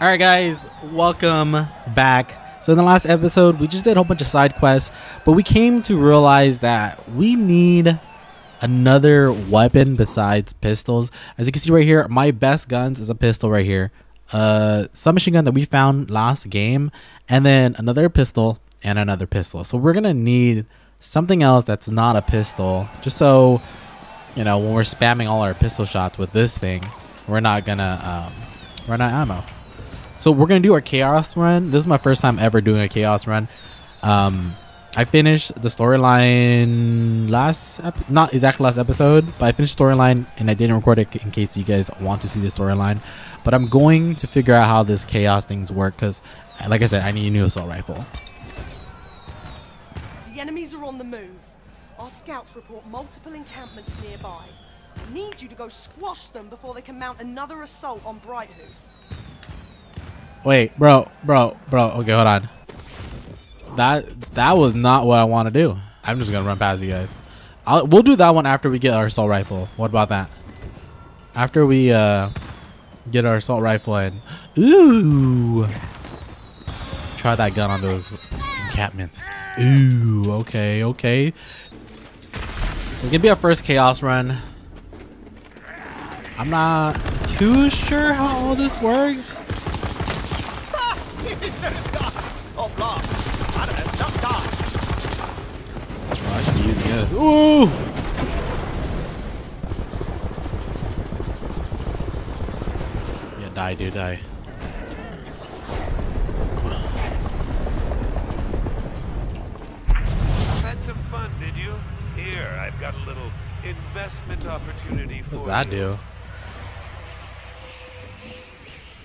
All right, guys, welcome back. So in the last episode, we just did a whole bunch of side quests, but we came to realize that we need another weapon besides pistols. As you can see right here, my best guns is a pistol right here, submachine gun that we found last game, and then another pistol and another pistol. So we're gonna need something else that's not a pistol, just so you know when we're spamming all our pistol shots with this thing, we're not gonna run out of ammo. So we're going to do our chaos run. This is my first time ever doing a chaos run. I finished the storyline not exactly last episode, but I finished storyline and I didn't record it in case you guys want to see the storyline. But I'm going to figure out how this chaos things work because, like I said, I need a new assault rifle. The enemies are on the move. Our scouts report multiple encampments nearby. I need you to go squash them before they can mount another assault on Brighthoof. Wait, bro. Okay, hold on. That was not what I want to do. I'm just gonna run past you guys. We'll do that one after we get our assault rifle. What about that? After we get our assault rifle and ooh, try that gun on those encampments. Ooh, okay. So it's gonna be our first chaos run. I'm not too sure how all this works. Oh, I should be using this. Ooh! Yeah, die, dude, die. Had some fun, did you? Here, I've got a little investment opportunity for you. What does that do?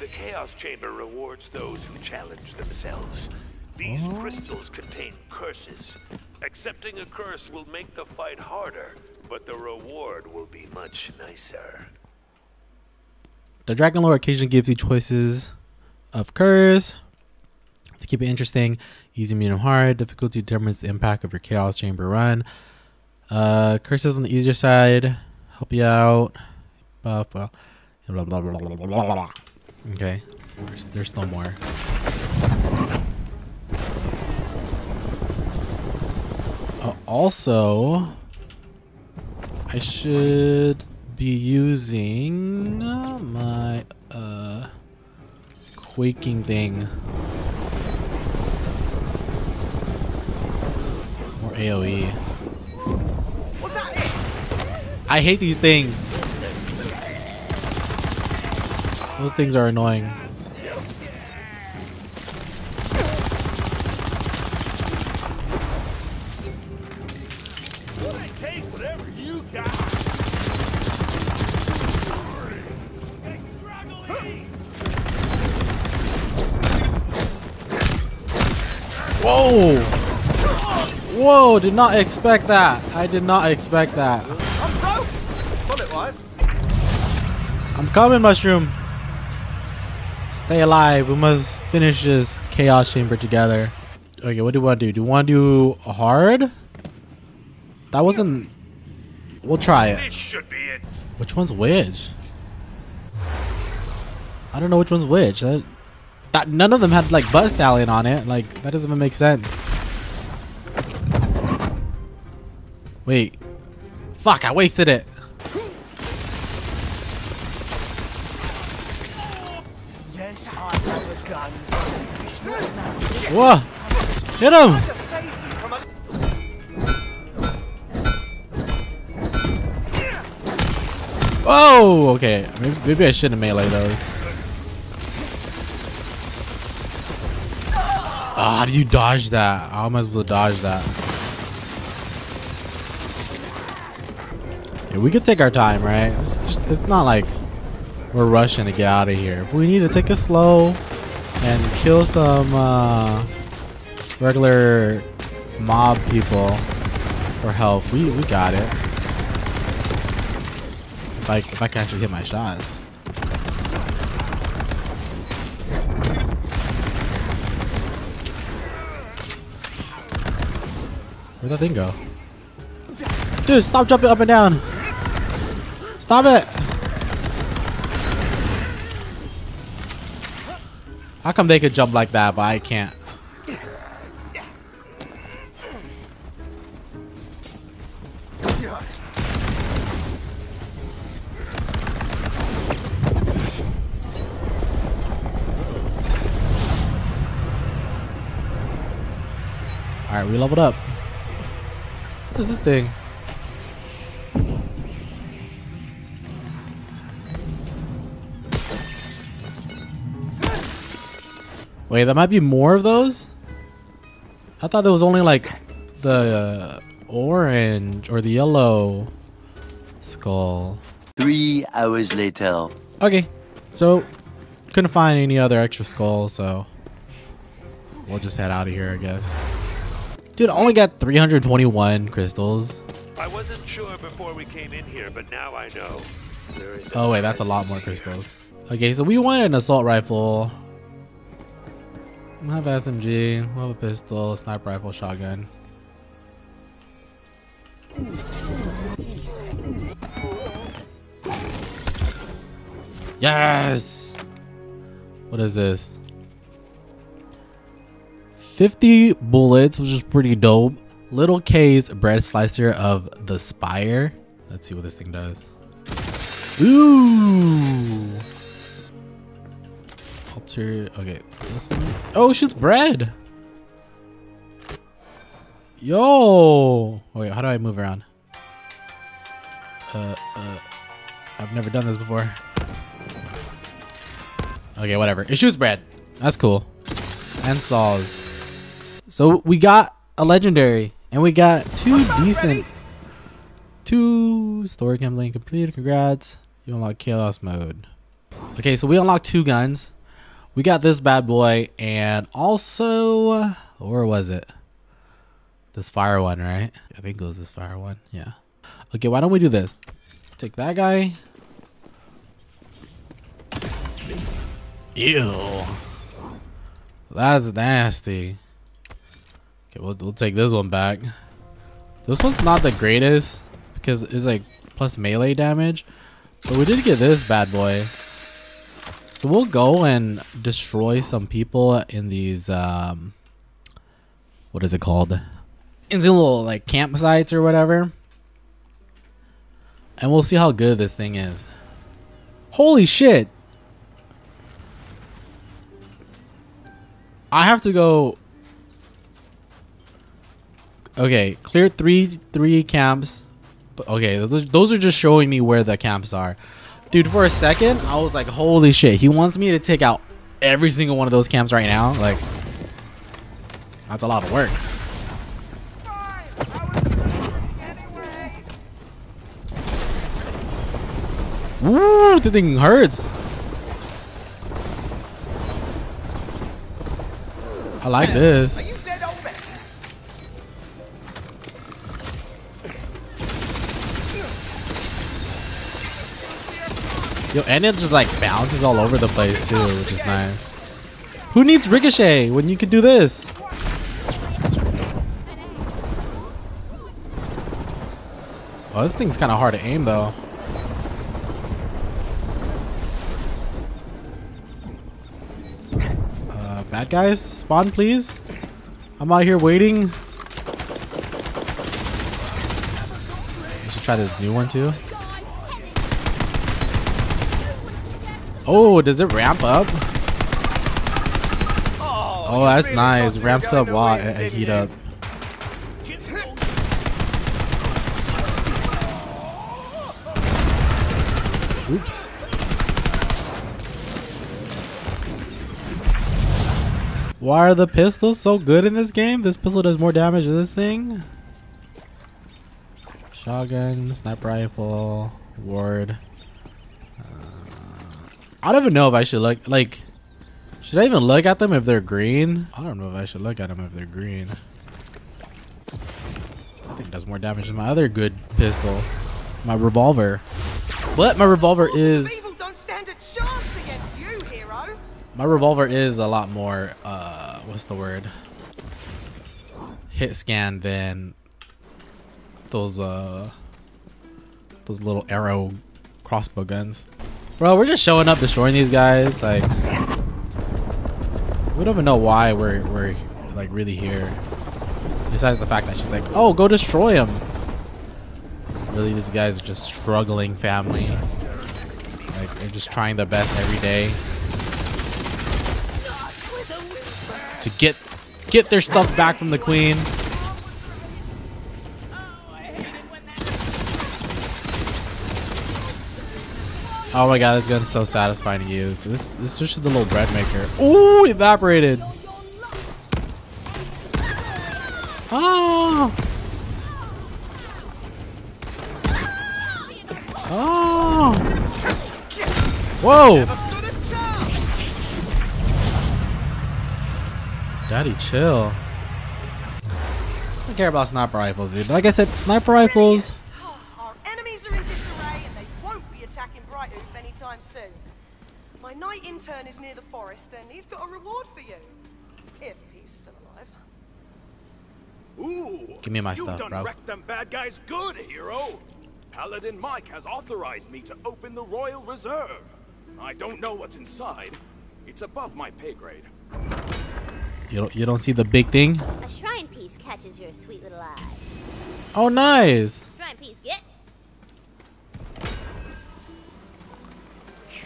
The Chaos Chamber rewards those who challenge themselves. These crystals contain curses. Accepting a curse will make the fight harder, but the reward will be much nicer. The Dragon Lord occasionally gives you choices of curse. To keep it interesting, easy, medium, hard. Difficulty determines the impact of your Chaos Chamber run. Curses on the easier side help you out. Buff, well, blah, blah, blah, blah, blah, blah, blah. Okay, there's no more. Also, I should be using my quaking thing or AOE. What's that? I hate these things. Those things are annoying. Take whatever you got. Whoa! Whoa! Did not expect that. I did not expect that. I'm coming, mushroom. Stay alive. We must finish this chaos chamber together. Okay, what do we want to do? Do we want to do hard? That wasn't. We'll try it. This should be it. Which one's which? I don't know which one's which. That none of them had like butt stallion on it. Like that doesn't even make sense. Wait. Fuck! I wasted it. Whoa! Hit him! Whoa! Okay, maybe I shouldn't melee those. Ah, how do you dodge that? How am I supposed to dodge that? Yeah, we could take our time, right? It's not like we're rushing to get out of here. We need to take it slow and kill some regular mob people for health. We got it. Like if I can actually hit my shots. Where'd that thing go? Dude, stop jumping up and down. Stop it. How come they could jump like that, but I can't? Alright, we leveled up. What is this thing? Wait, there might be more of those? I thought there was only like the orange or the yellow skull. 3 hours later. Okay, so couldn't find any other extra skull, so we'll just head out of here, I guess. Dude, I only got 321 crystals. I wasn't sure before we came in here, but now I know. There is oh wait, that's a lot more crystals. Here. Okay, so we wanted an assault rifle. We'll have an SMG, we'll have a pistol, sniper rifle, shotgun. Yes! What is this? 50 bullets, which is pretty dope. Lil K's Bread Slicer of the Sire. Let's see what this thing does. Ooh. Alter. Okay. This one. Oh, it shoots bread. Yo. Wait, how do I move around? I've never done this before. Okay, whatever. It shoots bread. That's cool. And saws. So we got a legendary, and we got two decent story campaign completed. Congrats! You unlock chaos mode. Okay, so we unlocked 2 guns. We got this bad boy, and also, where was it? This fire one, right? I think it was this fire one. Yeah. Okay, why don't we do this? Take that guy. Ew. That's nasty. Okay, we'll take this one back. This one's not the greatest because it's like plus melee damage, but we did get this bad boy. So we'll go and destroy some people in these what is it called? In these little like campsites or whatever, and we'll see how good this thing is. Holy shit! I have to go. Okay, clear three camps. Okay, those are just showing me where the camps are. Dude, for a second, I was like, holy shit. He wants me to take out every single one of those camps right now. Like, that's a lot of work. Woo, the thing hurts. I like this. Yo, and it just like bounces all over the place too, which is nice. Who needs ricochet when you can do this? Oh, this thing's kind of hard to aim though. Bad guys, spawn please. I'm out here waiting. I should try this new one too. Oh, does it ramp up? Oh, that's nice. Ramps up while I heat up. Oops. Why are the pistols so good in this game? This pistol does more damage than this thing. Shotgun, sniper rifle, ward. I don't even know if I should look, like, should I even look at them if they're green? I don't know if I should look at them if they're green. I think it does more damage than my other good pistol, my revolver. But my revolver is... My revolver is a lot more, what's the word? Hit scan than those little arrow crossbow guns. Bro, we're just showing up, destroying these guys. Like, We don't even know why we're like really here. Besides the fact that she's like, oh, go destroy him. Really, these guys are just struggling family. Like, they're just trying their best every day to get their stuff back from the queen. Oh my god, this gun's so satisfying to use. This switch to the little bread maker. Ooh, evaporated. Oh. Oh. Whoa. Daddy, chill. I don't care about sniper rifles, dude. Like I said, sniper rifles. Soon. My night intern is near the forest and he's got a reward for you. If he's still alive. Ooh, give me my stuff, bro. You done wrecked them bad guys good, hero. Paladin Mike has authorized me to open the Royal Reserve. I don't know what's inside. It's above my pay grade. You don't see the big thing? A shrine piece catches your sweet little eye. Oh, nice. Shrine piece, get.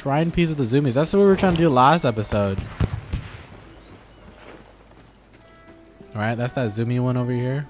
Shrine piece of the zoomies. That's what we were trying to do last episode. All right, that's that zoomie one over here.